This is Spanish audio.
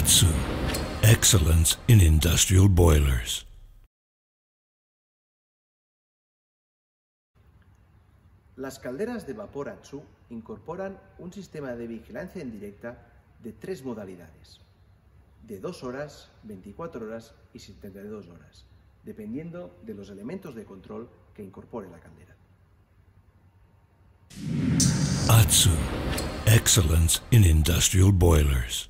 ATTSU, excellence in industrial boilers. Las calderas de vapor ATTSU incorporan un sistema de vigilancia indirecta de tres modalidades, de 2 horas, 24 horas y 72 horas, dependiendo de los elementos de control que incorpore la caldera. ATTSU, excellence in industrial boilers.